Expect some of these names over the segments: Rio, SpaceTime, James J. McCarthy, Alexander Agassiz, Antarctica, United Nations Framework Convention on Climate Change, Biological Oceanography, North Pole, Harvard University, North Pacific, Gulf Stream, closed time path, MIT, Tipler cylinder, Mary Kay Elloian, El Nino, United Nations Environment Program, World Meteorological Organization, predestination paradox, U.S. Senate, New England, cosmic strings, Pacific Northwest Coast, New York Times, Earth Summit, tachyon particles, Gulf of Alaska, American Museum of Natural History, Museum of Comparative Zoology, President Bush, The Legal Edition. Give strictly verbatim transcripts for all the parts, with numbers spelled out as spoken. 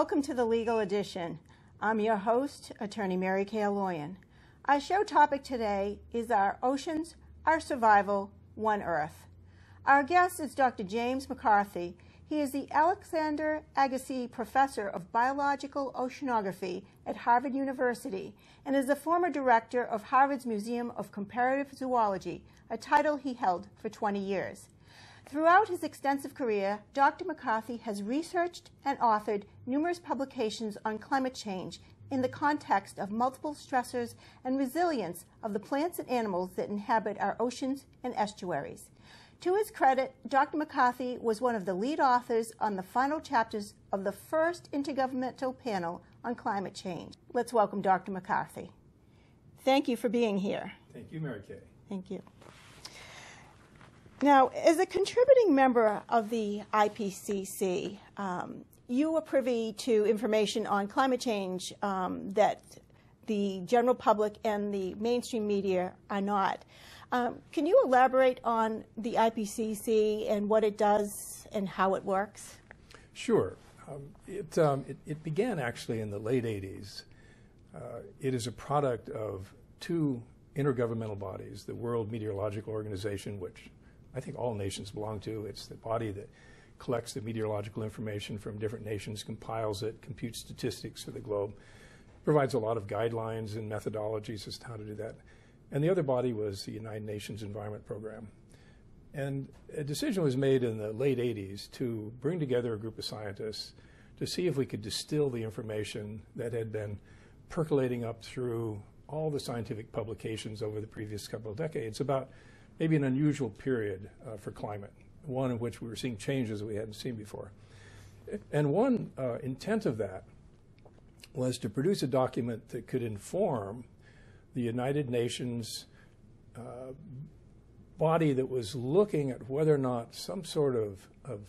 Welcome to The Legal Edition. I'm your host, Attorney Mary Kay Elloian. Our show topic today is Our Oceans, Our Survival, One Earth. Our guest is Doctor James McCarthy. He is the Alexander Agassiz Professor of Biological Oceanography at Harvard University and is the former director of Harvard's Museum of Comparative Zoology, a title he held for twenty years. Throughout his extensive career, Doctor McCarthy has researched and authored numerous publications on climate change in the context of multiple stressors and resilience of the plants and animals that inhabit our oceans and estuaries. To his credit, Doctor McCarthy was one of the lead authors on the final chapters of the first Intergovernmental Panel on Climate Change. Let's welcome Doctor McCarthy. Thank you for being here. Thank you, Mary Kay. Thank you. Now, as a contributing member of the I P C C, um, you were privy to information on climate change um, that the general public and the mainstream media are not. Um, can you elaborate on the I P C C and what it does and how it works? Sure. Um, it, um, it, it began actually in the late eighties. Uh, it is a product of two intergovernmental bodies, the World Meteorological Organization, which I think all nations belong to. It's the body that collects the meteorological information from different nations, compiles it, computes statistics for the globe, provides a lot of guidelines and methodologies as to how to do that. And the other body was the United Nations Environment Program. And a decision was made in the late eighties to bring together a group of scientists to see if we could distill the information that had been percolating up through all the scientific publications over the previous couple of decades about maybe an unusual period uh, for climate, one in which we were seeing changes that we hadn't seen before. And one uh, intent of that was to produce a document that could inform the United Nations uh, body that was looking at whether or not some sort of, of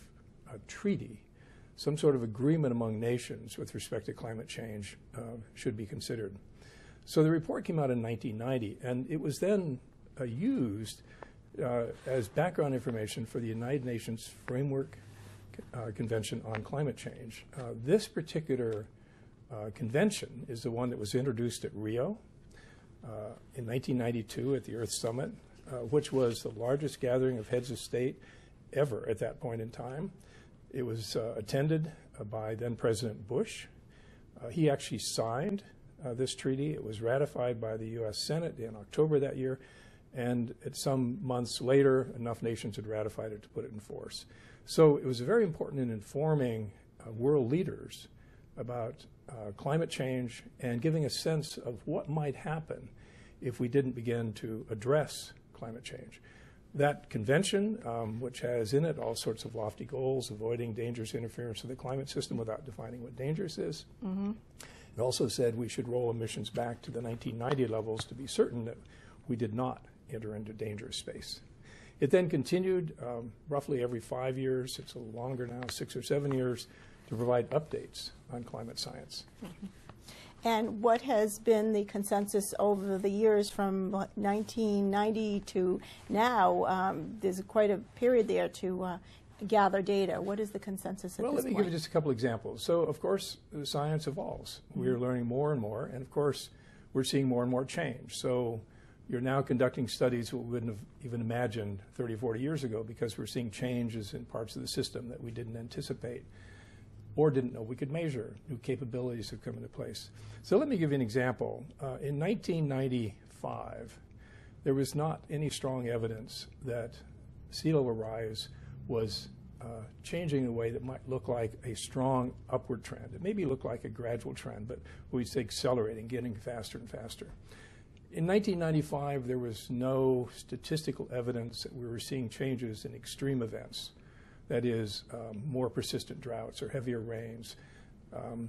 a treaty, some sort of agreement among nations with respect to climate change uh, should be considered. So the report came out in nineteen ninety, and it was then Uh, used uh, as background information for the United Nations Framework uh, Convention on Climate Change. Uh, this particular uh, convention is the one that was introduced at Rio uh, in nineteen ninety-two at the Earth Summit, uh, which was the largest gathering of heads of state ever at that point in time. It was uh, attended uh, by then President Bush. Uh, he actually signed uh, this treaty. It was ratified by the U S Senate in October that year. And at some months later, enough nations had ratified it to put it in force. So it was very important in informing uh, world leaders about uh, climate change and giving a sense of what might happen if we didn't begin to address climate change. That convention, um, which has in it all sorts of lofty goals, avoiding dangerous interference with the climate system without defining what dangerous is. Mm-hmm. It also said we should roll emissions back to the nineteen ninety levels to be certain that we did not enter into dangerous space. It then continued um, roughly every five years, it's a little longer now, six or seven years, to provide updates on climate science. Mm-hmm. And what has been the consensus over the years from nineteen ninety to now? Um, there's quite a period there to uh, gather data. What is the consensus at well, this point? Well, let me point? give you just a couple examples. So, of course, the science evolves. Mm-hmm. We're learning more and more, and of course, we're seeing more and more change. So you're now conducting studies that we wouldn't have even imagined thirty, forty years ago because we're seeing changes in parts of the system that we didn't anticipate or didn't know we could measure. New capabilities have come into place. So let me give you an example. Uh, in nineteen ninety-five, there was not any strong evidence that sea level rise was uh, changing in a way that might look like a strong upward trend. It maybe looked like a gradual trend, but we'd say accelerating, getting faster and faster. In nineteen ninety-five, there was no statistical evidence that we were seeing changes in extreme events, that is, um, more persistent droughts or heavier rains, um,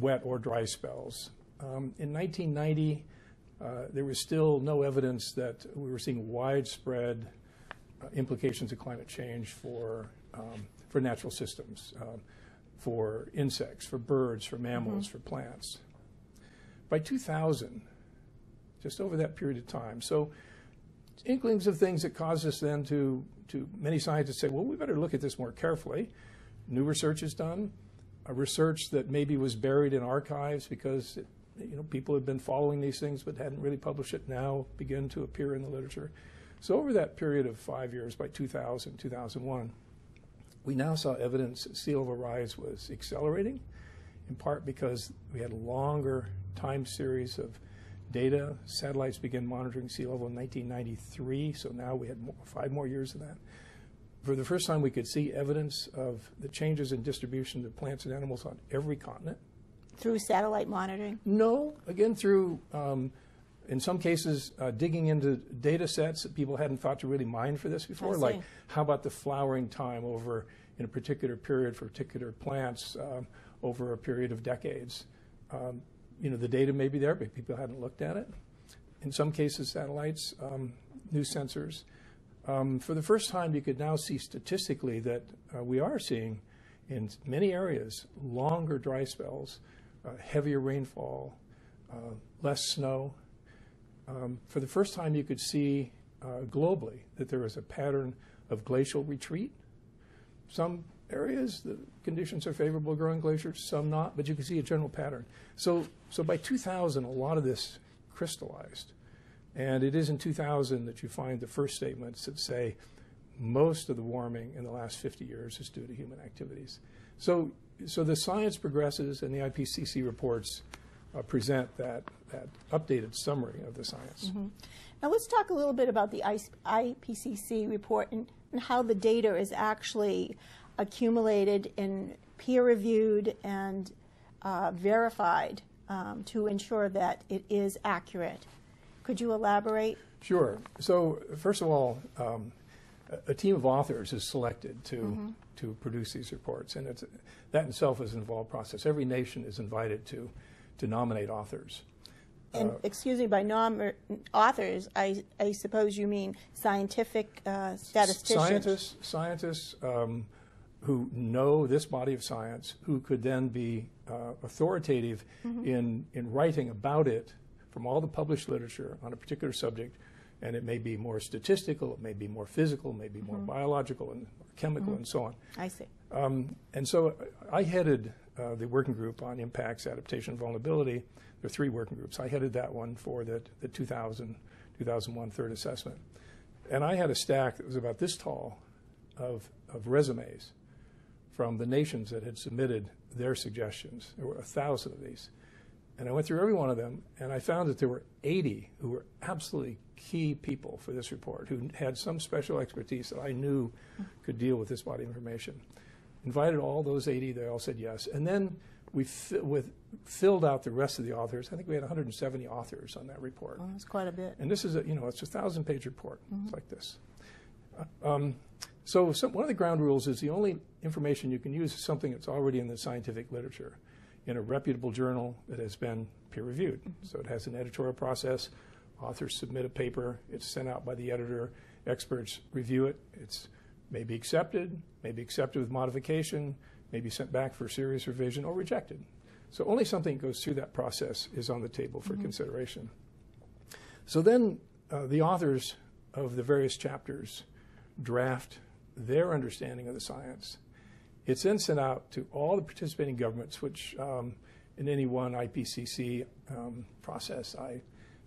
wet or dry spells. Um, in nineteen ninety, uh, there was still no evidence that we were seeing widespread uh, implications of climate change for, um, for natural systems, um, for insects, for birds, for mammals, mm-hmm. for plants. By two thousand, just over that period of time. So inklings of things that caused us then to, to many scientists say, well, we better look at this more carefully. New research is done. a research that maybe was buried in archives because it, you know, people had been following these things but hadn't really published it, now begin to appear in the literature. So over that period of five years, by two thousand, two thousand one, we now saw evidence that sea level rise was accelerating, in part because we had a longer time series of data. Satellites began monitoring sea level in nineteen ninety-three, so now we had more, five more years of that. For the first time, we could see evidence of the changes in distribution of plants and animals on every continent. Through satellite monitoring? No, again, through, um, in some cases, uh, digging into data sets that people hadn't thought to really mine for this before, like how about the flowering time over in a particular period for particular plants um, over a period of decades. Um, you know, the data may be there, but people hadn't looked at it. In some cases, satellites, um, new sensors. Um, for the first time, you could now see statistically that uh, we are seeing in many areas longer dry spells, uh, heavier rainfall, uh, less snow. Um, for the first time, you could see uh, globally that there is a pattern of glacial retreat. Some areas, the conditions are favorable growing glaciers, some not, but you can see a general pattern. So, so by two thousand, a lot of this crystallized. And it is in two thousand that you find the first statements that say most of the warming in the last fifty years is due to human activities. So, so the science progresses, and the I P C C reports uh, present that, that updated summary of the science. Mm-hmm. Now let's talk a little bit about the I P C C report and, and how the data is actually accumulated and peer-reviewed and uh, verified um, to ensure that it is accurate. Could you elaborate? Sure. So first of all, um, a team of authors is selected to, mm-hmm. to produce these reports, and it's, that itself is an involved process. Every nation is invited to, to nominate authors. And uh, excuse me, by nom authors, I, I suppose you mean scientific uh, statisticians? Scientists, scientists um, who know this body of science, who could then be uh, authoritative mm-hmm. in, in writing about it from all the published literature on a particular subject, and it may be more statistical, it may be more physical, it may be more mm-hmm. biological and chemical mm-hmm. and so on. I see. Um, and so I headed uh, the working group on impacts, adaptation, and vulnerability. There are three working groups. I headed that one for the, the two thousand, two thousand one third assessment. And I had a stack that was about this tall of, of resumes from the nations that had submitted their suggestions. There were a thousand of these. And I went through every one of them, and I found that there were eighty who were absolutely key people for this report, who had some special expertise that I knew could deal with this body of information. Invited all those eighty, they all said yes. And then we fi with, filled out the rest of the authors. I think we had one hundred seventy authors on that report. Well, that's quite a bit. And this is, a, you know, it's a thousand page report. Mm-hmm. It's like this. Uh, um, so some, one of the ground rules is the only information you can use is something that's already in the scientific literature, in a reputable journal that has been peer-reviewed. Mm-hmm. So it has an editorial process. Authors submit a paper. It's sent out by the editor. Experts review it. It's maybe accepted, maybe accepted with modification, maybe sent back for serious revision or rejected. So only something that goes through that process is on the table for mm-hmm. consideration. So then uh, the authors of the various chapters draft their understanding of the science. It's then sent out to all the participating governments, which um, in any one I P C C um, process, I,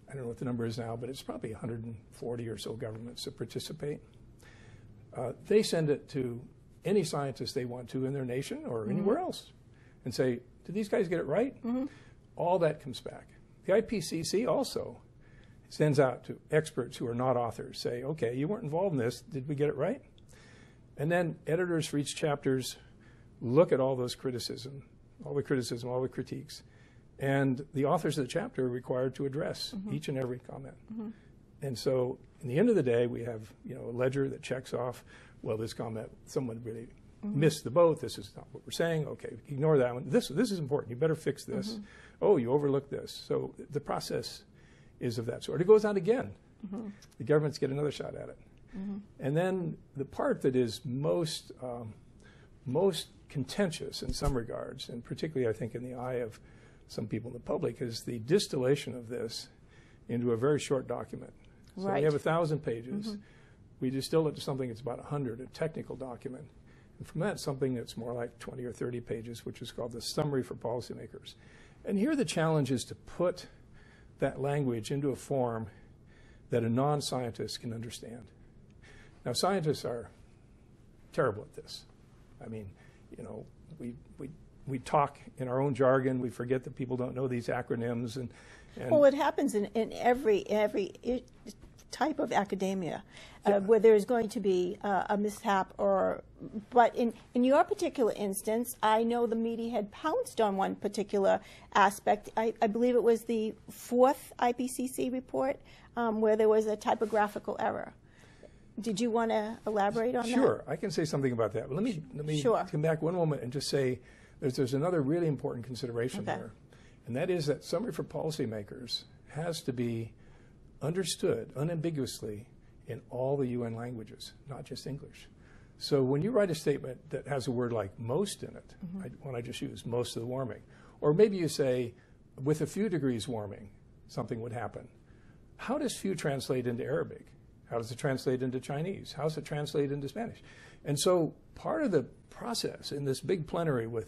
I don't know what the number is now, but it's probably one hundred forty or so governments that participate. Uh, they send it to any scientist they want to in their nation or mm-hmm. anywhere else and say, did these guys get it right? Mm-hmm. All that comes back. The I P C C also sends out to experts who are not authors, say, okay, you weren't involved in this, did we get it right? And then editors for each chapters look at all those criticism, all the criticism, all the critiques. And the authors of the chapter are required to address mm-hmm. each and every comment. Mm-hmm. And so in the end of the day, we have, you know, a ledger that checks off, well, this comment, someone really mm-hmm. missed the boat. This is not what we're saying. Okay, ignore that one. This, this is important. You better fix this. Mm-hmm. Oh, you overlooked this. So the process is of that sort. It goes on again. Mm-hmm. The governments get another shot at it. Mm-hmm. And then the part that is most, um, most contentious in some regards, and particularly I think in the eye of some people in the public, is the distillation of this into a very short document. So right. we have a thousand pages. Mm-hmm. We distill it to something that's about a hundred, a technical document. And from that, something that's more like twenty or thirty pages, which is called the Summary for Policymakers. And here the challenge is to put that language into a form that a non-scientist can understand. Now, scientists are terrible at this. I mean, you know, we, we, we talk in our own jargon. We forget that people don't know these acronyms. And, and well, it happens in, in every, every type of academia, yeah. uh, where there is going to be uh, a mishap or, but in, in your particular instance, I know the media had pounced on one particular aspect. I, I believe it was the fourth I P C C report um, where there was a typographical error. Did you want to elaborate on sure, that? Sure, I can say something about that. Let me let me sure. come back one moment and just say there's, there's another really important consideration okay. there, and that is that Summary for Policymakers has to be understood unambiguously in all the U N languages, not just English. So when you write a statement that has a word like most in it, mm-hmm. I, when I just use most of the warming, or maybe you say with a few degrees warming, something would happen. How does few translate into Arabic? How does it translate into Chinese? How does it translate into Spanish? And so part of the process in this big plenary with,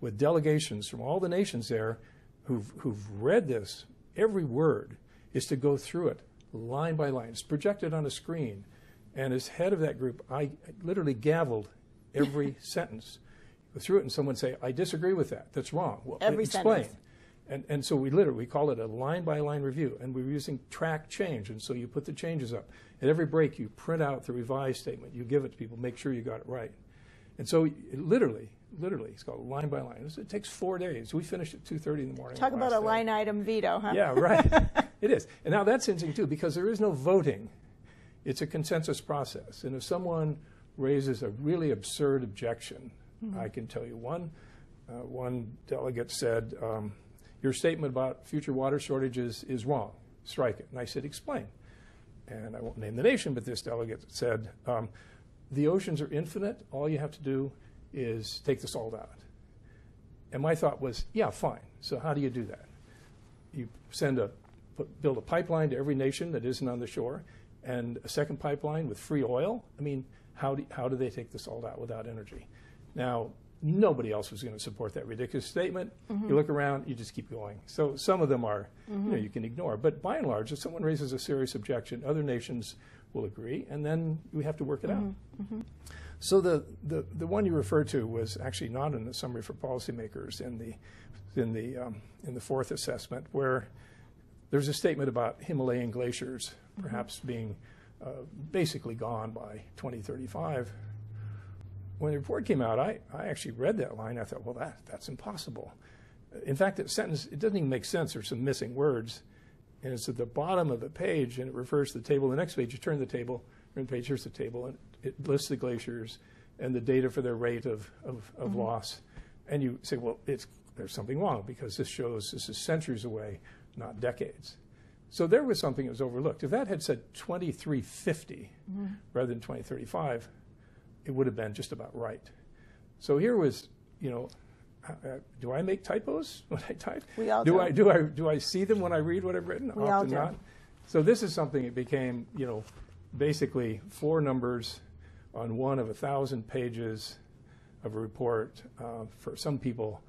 with delegations from all the nations there who've, who've read this, every word, is to go through it line by line. It's projected on a screen. And as head of that group, I literally gavelled every sentence. Go through it and someone say, I disagree with that. That's wrong. Well, every explain. Sentence. And, and so we literally, we call it a line-by-line review, and we're using track change, and so you put the changes up. At every break, you print out the revised statement. You give it to people, make sure you got it right. And so it literally, literally, it's called line-by-line. It takes four days. We finished at two thirty in the morning. Talk about a line-item veto, huh? Yeah, right. It is. And now that's interesting, too, because there is no voting. It's a consensus process. And if someone raises a really absurd objection, mm-hmm. I can tell you one, uh, one delegate said, um, your statement about future water shortages is wrong. Strike it. And I said, explain. And I won't name the nation, but this delegate said, um, the oceans are infinite. All you have to do is take the salt out. And my thought was, yeah, fine. So how do you do that? You send a, put, build a pipeline to every nation that isn't on the shore, and a second pipeline with free oil. I mean, how do, how do they take the salt out without energy? Now, nobody else was going to support that ridiculous statement. Mm-hmm. You look around, you just keep going. So some of them are, mm-hmm. you know, you can ignore. But by and large, if someone raises a serious objection, other nations will agree, and then we have to work it mm-hmm. out. Mm-hmm. So the, the, the one you referred to was actually not in the Summary for Policymakers in the, in the, um, in the fourth assessment, where there's a statement about Himalayan glaciers mm-hmm. perhaps being uh, basically gone by twenty thirty-five. When the report came out, I, I actually read that line. I thought, well, that, that's impossible. In fact, that sentence, it doesn't even make sense. There's some missing words. And it's at the bottom of the page, and it refers to the table. The next page, you turn the table, turn the page, here's the table, and it lists the glaciers and the data for their rate of, of, of mm-hmm. loss. And you say, well, it's, there's something wrong, because this shows this is centuries away, not decades. So there was something that was overlooked. If that had said twenty-three fifty mm-hmm. rather than twenty thirty-five, it would have been just about right. So here was, you know, uh, do I make typos when I type? We all do. Do I, do I, do I see them when I read what I've written? We all do. Not. So this is something that became, you know, basically four numbers on one of a thousand pages of a report uh, for some people,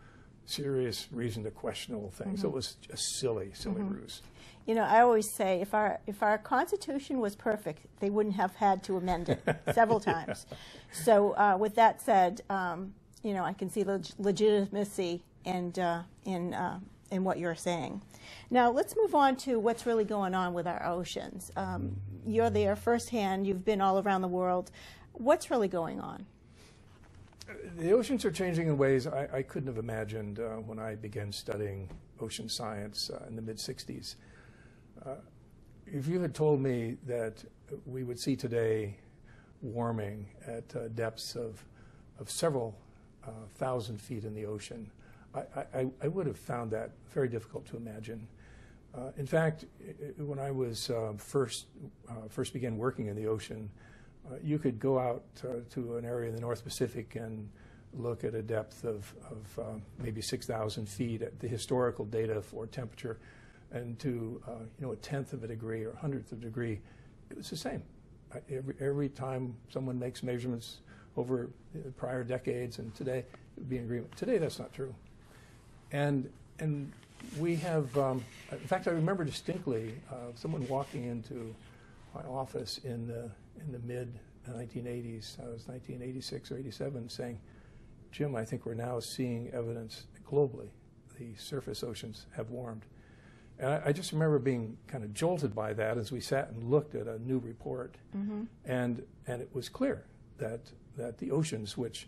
serious reason to question the whole thing. Mm-hmm. So it was a silly, silly mm-hmm. ruse. You know, I always say if our if our Constitution was perfect, they wouldn't have had to amend it several times. Yeah. So uh, with that said, um, you know, I can see leg legitimacy and uh, in uh, in what you're saying. Now let's move on to what's really going on with our oceans. Um, you're there firsthand. You've been all around the world. What's really going on? The oceans are changing in ways I, I couldn't have imagined uh, when I began studying ocean science uh, in the mid sixties. Uh, if you had told me that we would see today warming at uh, depths of, of several uh, thousand feet in the ocean, I, I, I would have found that very difficult to imagine. Uh, in fact, it, when I was uh, first, uh, first began working in the ocean, uh, you could go out uh, to an area in the North Pacific and look at a depth of, of um, maybe six thousand feet at the historical data for temperature. And to uh, you know, a tenth of a degree or a hundredth of a degree, it was the same. I, every, every time someone makes measurements over prior decades, and today it would be in agreement. Today that's not true. And, and we have, um, in fact, I remember distinctly uh, someone walking into my office in the, in the mid nineteen eighties, uh, it was nineteen eighty-six or eighty-seven, saying, Jim, I think we're now seeing evidence globally. The surface oceans have warmed. And I, I just remember being kind of jolted by that as we sat and looked at a new report. Mm-hmm. And, and it was clear that, that the oceans, which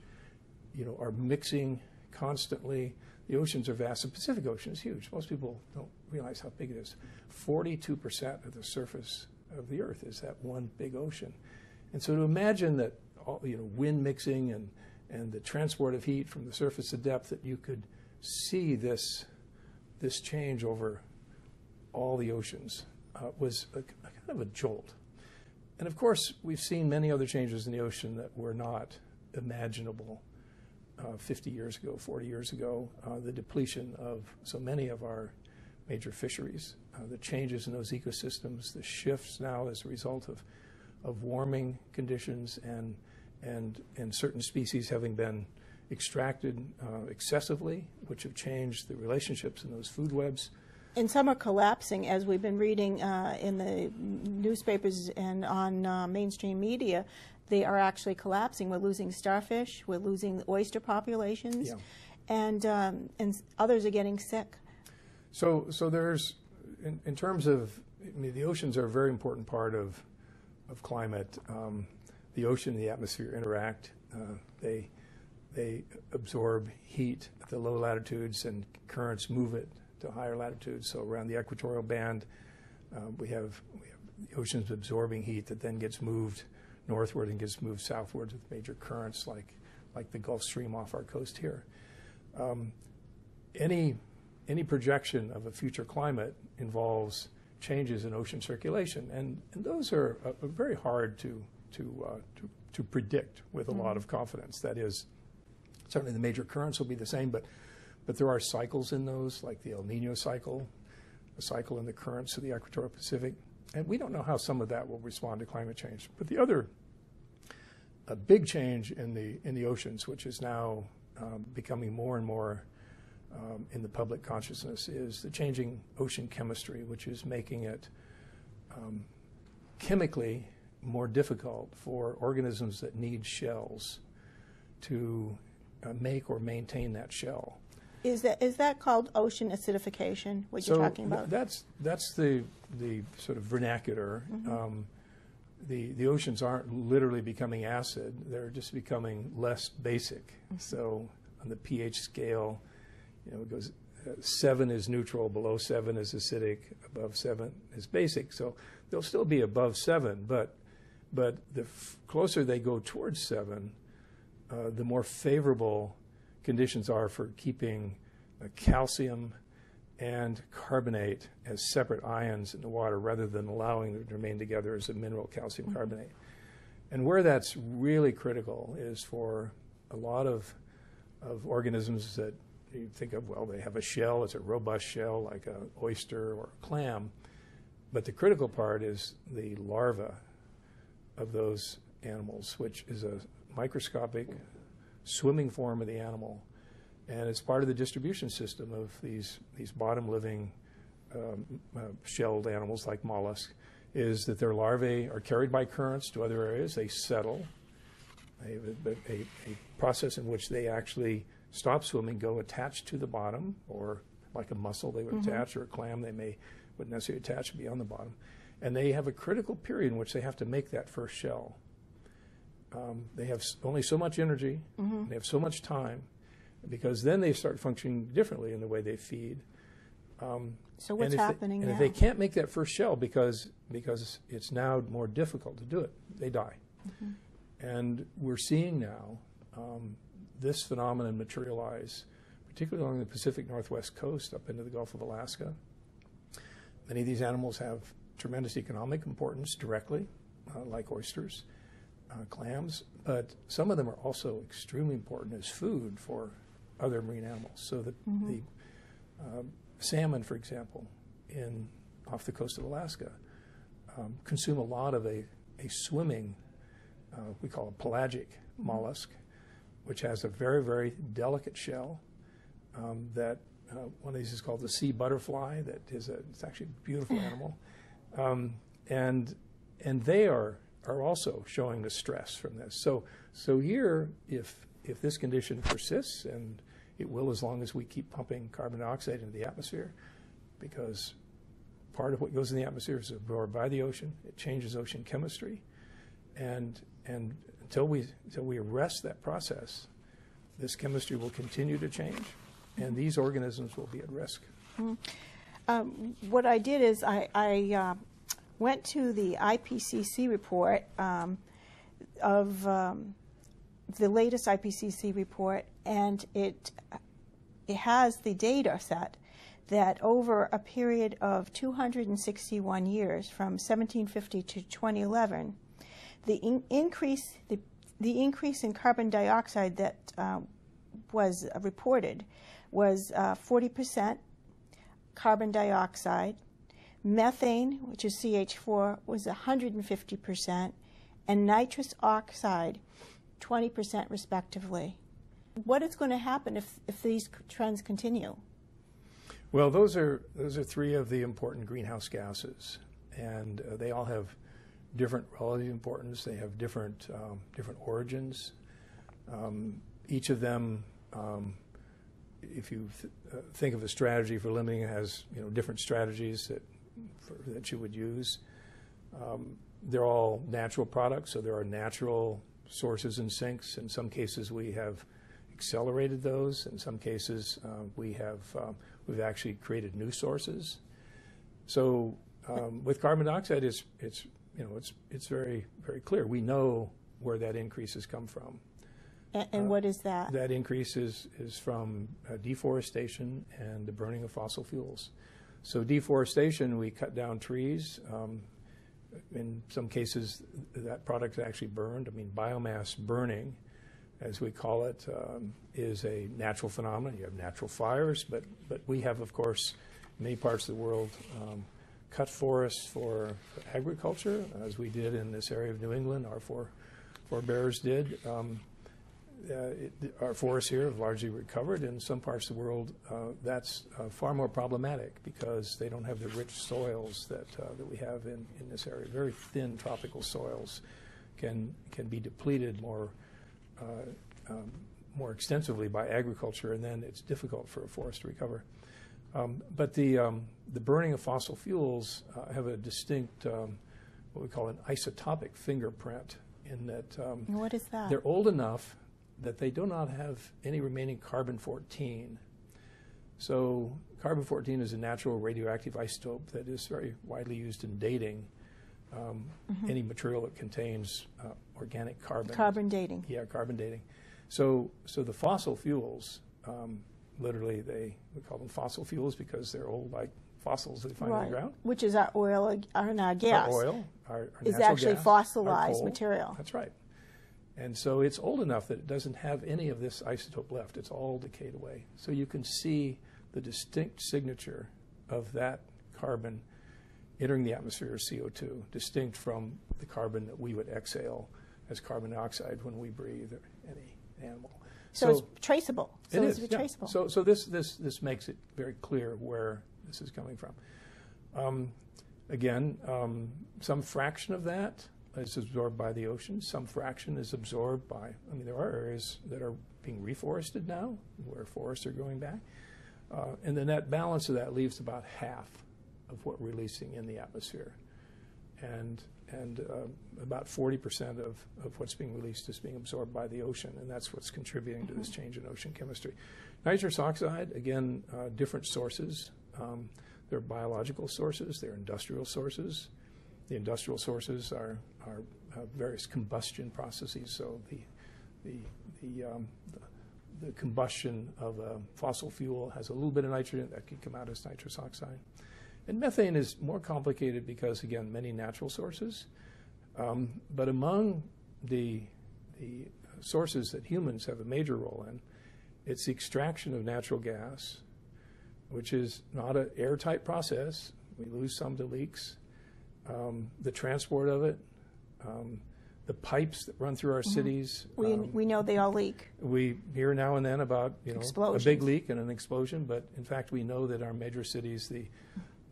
you know, are mixing constantly, the oceans are vast. The Pacific Ocean is huge. Most people don't realize how big it is. forty-two percent of the surface of the Earth is that one big ocean. And so to imagine that all, you know, wind mixing and, and the transport of heat from the surface to depth, that you could see this, this change over all the oceans uh, was a, a kind of a jolt. And of course, we've seen many other changes in the ocean that were not imaginable uh, fifty years ago, forty years ago, uh, the depletion of so many of our major fisheries, uh, the changes in those ecosystems, the shifts now as a result of of warming conditions and, and, and certain species having been extracted uh, excessively, which have changed the relationships in those food webs. And some are collapsing, as we've been reading uh, in the newspapers and on uh, mainstream media. They are actually collapsing. We're losing starfish, we're losing oyster populations, yeah. and, um, and others are getting sick. So, so there's, in, in terms of, I mean, the oceans are a very important part of of climate. Um, the ocean and the atmosphere interact. Uh, they, they absorb heat at the low latitudes, and currents move it to higher latitudes. So around the equatorial band, uh, we, have, we have the oceans absorbing heat that then gets moved northward and gets moved southward with major currents like, like the Gulf Stream off our coast here. Um, any, any projection of a future climate involves changes in ocean circulation, and, and those are uh, very hard to to, uh, to to predict with a mm-hmm. lot of confidence. That is, certainly the major currents will be the same, but but there are cycles in those, like the El Nino cycle, a cycle in the currents of the equatorial Pacific, and we don't know how some of that will respond to climate change. But the other, a big change in the in the oceans, which is now um, becoming more and more Um, in the public consciousness, is the changing ocean chemistry, which is making it um, chemically more difficult for organisms that need shells to uh, make or maintain that shell. Is that is that called ocean acidification, what so you're talking about? That's that's the the sort of vernacular. Mm-hmm. um, the the oceans aren't literally becoming acid; they're just becoming less basic. Mm-hmm. So on the pH scale, you know, it goes uh, seven is neutral, below seven is acidic, above seven is basic. So they'll still be above seven, but but the f closer they go towards seven, uh, the more favorable conditions are for keeping uh, calcium and carbonate as separate ions in the water, rather than allowing them to remain together as a mineral calcium mm-hmm. carbonate. And where that's really critical is for a lot of of organisms that you think of, well, they have a shell, it's a robust shell like an oyster or a clam, but the critical part is the larva of those animals, which is a microscopic swimming form of the animal, and it's part of the distribution system of these, these bottom-living um, uh, shelled animals like mollusks, is that their larvae are carried by currents to other areas, they settle, a, a, a process in which they actually stop swimming, go attach to the bottom, or like a mussel they would mm-hmm. attach, or a clam they may wouldn't necessarily attach and be on the bottom. And they have a critical period in which they have to make that first shell. Um, they have only so much energy, mm-hmm. they have so much time, because then they start functioning differently in the way they feed. Um, so what's and happening they, and now? And if they can't make that first shell because, because it's now more difficult to do it, they die. Mm-hmm. And we're seeing now um, this phenomenon materialize, particularly along the Pacific Northwest Coast up into the Gulf of Alaska. Many of these animals have tremendous economic importance directly, uh, like oysters, uh, clams, but some of them are also extremely important as food for other marine animals. So the, mm-hmm. the um, salmon, for example, in off the coast of Alaska, um, consume a lot of a, a swimming, uh, we call a pelagic mollusk, which has a very, very delicate shell. Um, that uh, one of these is called the sea butterfly. That is a, it's actually a beautiful animal, um, and and they are are also showing the stress from this. So so here, if if this condition persists, and it will as long as we keep pumping carbon dioxide into the atmosphere, because part of what goes in the atmosphere is absorbed by the ocean. It changes ocean chemistry, and and until we until we arrest that process, this chemistry will continue to change, and these organisms will be at risk. Mm-hmm. um, what I did is I, I uh, went to the I P C C report um, of um, the latest I P C C report, and it it has the data set that over a period of two hundred sixty-one years, from seventeen fifty to twenty eleven, the in increase the the increase in carbon dioxide that uh, was reported was uh, forty percent carbon dioxide. Methane, which is C H four, was one hundred fifty percent, and nitrous oxide, twenty percent respectively. What is going to happen if, if these trends continue? Well, those are, those are three of the important greenhouse gases, and uh, they all have different relative importance. They have different, um, different origins. Um, each of them, um, if you th uh, think of a strategy for limiting it, has you know, different strategies that, for, that you would use. Um, they're all natural products, so there are natural sources and sinks. In some cases, we have accelerated those. In some cases, uh, we have um, we've actually created new sources. So um, with carbon dioxide, it's it's you know it's it's very very clear. We know where that increase has come from. And, and uh, what is that? That increase is is from uh, deforestation and the burning of fossil fuels. So deforestation, we cut down trees. Um, in some cases, that product is actually burned. I mean, biomass burning, as we call it, um, is a natural phenomenon. You have natural fires, but but we have, of course, in many parts of the world, um, cut forests for agriculture, as we did in this area of New England. Our fore, forebears did. Um, Uh, it, our forests here have largely recovered. In some parts of the world, uh, that's uh, far more problematic because they don't have the rich soils that uh, that we have in, in this area. Very thin tropical soils can can be depleted more uh, um, more extensively by agriculture, and then it's difficult for a forest to recover. Um, but the um, the burning of fossil fuels uh, have a distinct um, what we call an isotopic fingerprint. In that, um, what is that? They're old enough that they do not have any remaining carbon fourteen. So carbon fourteen is a natural radioactive isotope that is very widely used in dating um, mm-hmm. any material that contains uh, organic carbon. Carbon dating. Yeah, carbon dating. So, so the fossil fuels, um, literally they, we call them fossil fuels because they're old like fossils that we find right. in the ground. Which is our oil, our, our gas. Our oil, our, our is actually gas, fossilized material. That's right. And so it's old enough that it doesn't have any of this isotope left. It's all decayed away. So you can see the distinct signature of that carbon entering the atmosphere as C O two, distinct from the carbon that we would exhale as carbon dioxide when we breathe or any animal. So, so it's traceable. So it is, it's yeah. traceable. So, so this, this, this makes it very clear where this is coming from. Um, again, um, some fraction of that is absorbed by the ocean. Some fraction is absorbed by, I mean, there are areas that are being reforested now, where forests are growing back. Uh, and the net balance of that leaves about half of what we're releasing in the atmosphere. And and uh, about forty percent of, of what's being released is being absorbed by the ocean, and that's what's contributing mm-hmm. to this change in ocean chemistry. Nitrous oxide, again, uh, different sources. Um, there are biological sources, there are industrial sources. The industrial sources are, are uh, various combustion processes. So the the the, um, the the combustion of a fossil fuel has a little bit of nitrogen that can come out as nitrous oxide. And methane is more complicated because, again, many natural sources. Um, but among the the sources that humans have a major role in, it's the extraction of natural gas, which is not an airtight process. We lose some to leaks. Um, the transport of it, um, the pipes that run through our mm-hmm. cities. We, um, we know they all leak. We hear now and then about you know a big leak and an explosion, but in fact we know that our major cities, the,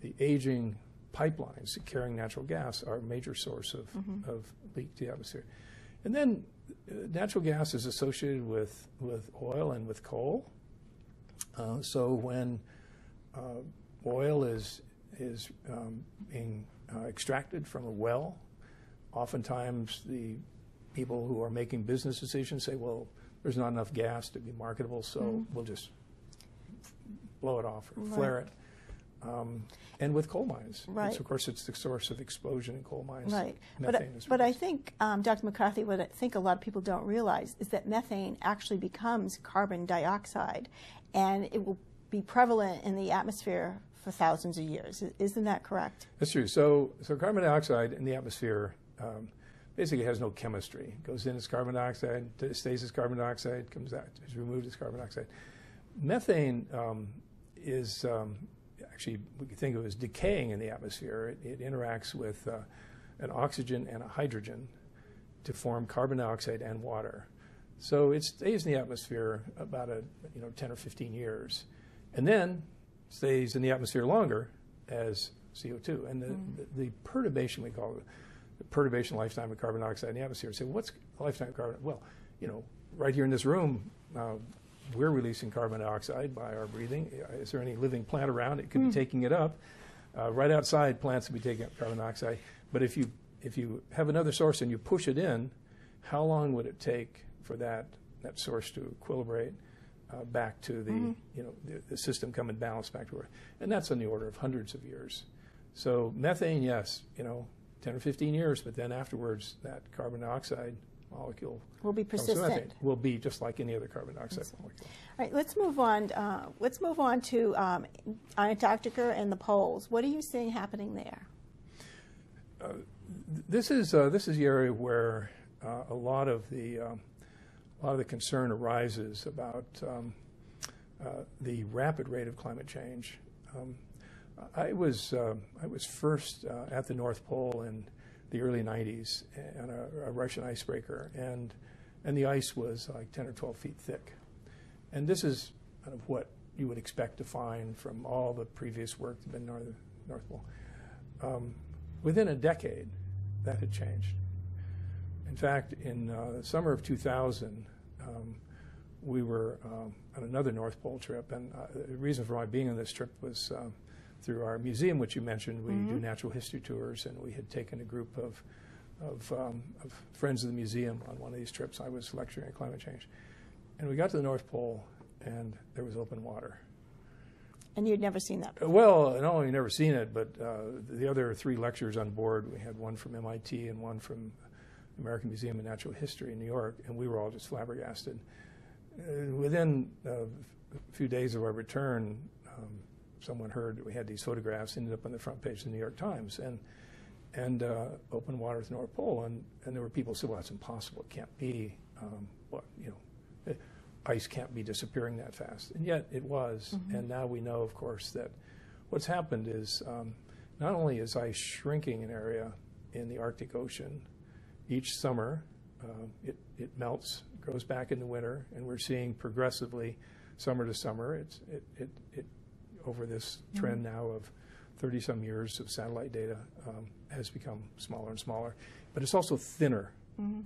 the aging pipelines carrying natural gas are a major source of, mm-hmm. of leak to the atmosphere. And then uh, natural gas is associated with, with oil and with coal. Uh, so when uh, oil is, is um, being uh, extracted from a well, oftentimes the people who are making business decisions say, well, there's not enough gas to be marketable, so mm-hmm. we'll just blow it off or right. flare it. Um, and with coal mines, right. It's, of course, it's the source of explosion in coal mines. Right, but, I, but I think, um, Doctor McCarthy, what I think a lot of people don't realize is that methane actually becomes carbon dioxide, and it will be prevalent in the atmosphere for thousands of years. Isn't that correct? That's true. So, so carbon dioxide in the atmosphere um, basically has no chemistry. It goes in as carbon dioxide, stays as carbon dioxide, comes out, is removed as carbon dioxide. Methane um, is um, actually, we could think of it as decaying in the atmosphere. It, it interacts with uh, an oxygen and a hydrogen to form carbon dioxide and water. So it stays in the atmosphere about a, you know, ten or fifteen years, and then stays in the atmosphere longer as C O two. And the, mm. the, the perturbation, we call it, the perturbation lifetime of carbon dioxide in the atmosphere. So what's lifetime carbon? Well, you know, right here in this room, uh, we're releasing carbon dioxide by our breathing. Is there any living plant around? It could mm. be taking it up. Uh, right outside, plants will be taking up carbon dioxide. But if you, if you have another source and you push it in, how long would it take for that, that source to equilibrate uh, back to the, mm. you know, the, the system come in balance back to Earth? And that's on the order of hundreds of years. So methane, yes, you know, ten or fifteen years, but then afterwards that carbon dioxide molecule will be persistent. Will be just like any other carbon dioxide molecule. All right, let's move on. Uh, let's move on to um, Antarctica and the poles. What are you seeing happening there? Uh, this is uh, this is the area where uh, a lot of the um, a lot of the concern arises about um, uh, the rapid rate of climate change. Um, I was uh, I was first uh, at the North Pole in the early nineties on a, a Russian icebreaker, and and the ice was like ten or twelve feet thick, and this is kind of what you would expect to find from all the previous work that's been in North, North Pole. Um, within a decade, that had changed. In fact, in uh, the summer of two thousand, um, we were um, on another North Pole trip, and uh, the reason for my being on this trip was um, through our museum, which you mentioned. We mm-hmm. do natural history tours, and we had taken a group of, of, um, of friends of the museum on one of these trips. I was lecturing on climate change. And we got to the North Pole, and there was open water. And you'd never seen that before? Well, not only never seen it, but uh, the other three lecturers on board, we had one from M I T and one from American Museum of Natural History in New York, and we were all just flabbergasted. Uh, within uh, a few days of our return, um, someone heard that we had these photographs, ended up on the front page of the New York Times, and and uh, open water at the North Pole, and, and there were people who said, well, that's impossible, it can't be, um, well, you know, it, ice can't be disappearing that fast, and yet it was, mm-hmm. and now we know, of course, that what's happened is um, not only is ice shrinking an area in the Arctic Ocean, each summer uh, it, it melts, goes back in the winter, and we're seeing progressively, summer to summer, it's, it, it, it over this trend now of thirty some years of satellite data um, has become smaller and smaller, but it's also thinner. Mm-hmm.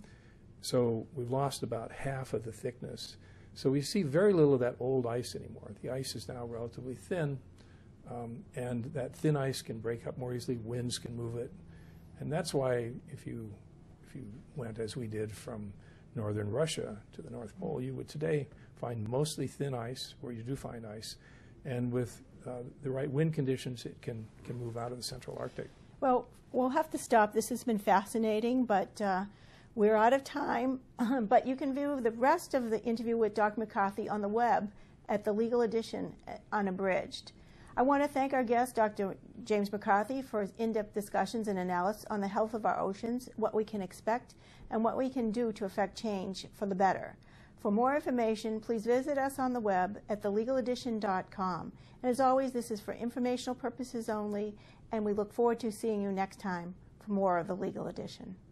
So we've lost about half of the thickness. So we see very little of that old ice anymore. The ice is now relatively thin, um, and that thin ice can break up more easily, winds can move it. And that's why if you, if you went, as we did, from northern Russia to the North Pole, you would today find mostly thin ice, where you do find ice, and with Uh, the right wind conditions, it can, can move out of the central Arctic. Well, we'll have to stop. This has been fascinating, but uh, we're out of time. Um, but you can view the rest of the interview with Doctor McCarthy on the web at The Legal Edition Unabridged. I want to thank our guest, Doctor James McCarthy, for his in-depth discussions and analysis on the health of our oceans, what we can expect, and what we can do to affect change for the better. For more information, please visit us on the web at the legal edition dot com. And as always, this is for informational purposes only, and we look forward to seeing you next time for more of The Legal Edition.